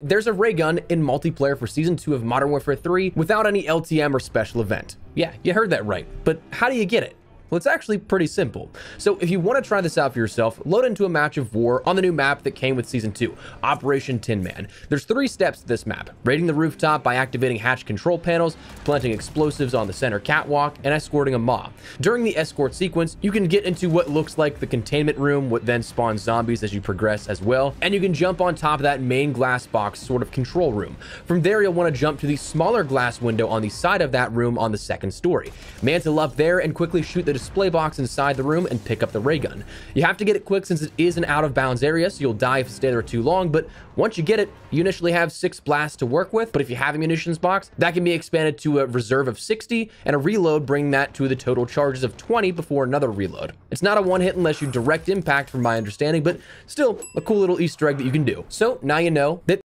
There's a ray gun in multiplayer for Season 2 of Modern Warfare 3 without any LTM or special event. Yeah, you heard that right. But how do you get it? Well, it's actually pretty simple. So if you want to try this out for yourself, load into a match of war on the new map that came with Season 2, Operation Tin Man. There's 3 steps to this map: raiding the rooftop by activating hatch control panels, planting explosives on the center catwalk, and escorting a mob. During the escort sequence, you can get into what looks like the containment room, what then spawns zombies as you progress as well, and you can jump on top of that main glass box sort of control room. From there, you'll want to jump to the smaller glass window on the side of that room on the 2nd story. Mantle up there and quickly shoot the display box inside the room and pick up the ray gun. You have to get it quick since it is an out-of-bounds area, so you'll die if you stay there too long, but once you get it, you initially have 6 blasts to work with, but if you have a munitions box, that can be expanded to a reserve of 60 and a reload, bringing that to the total charges of 20 before another reload. It's not a one-hit unless you direct impact from my understanding, but still a cool little Easter egg that you can do. So now you know that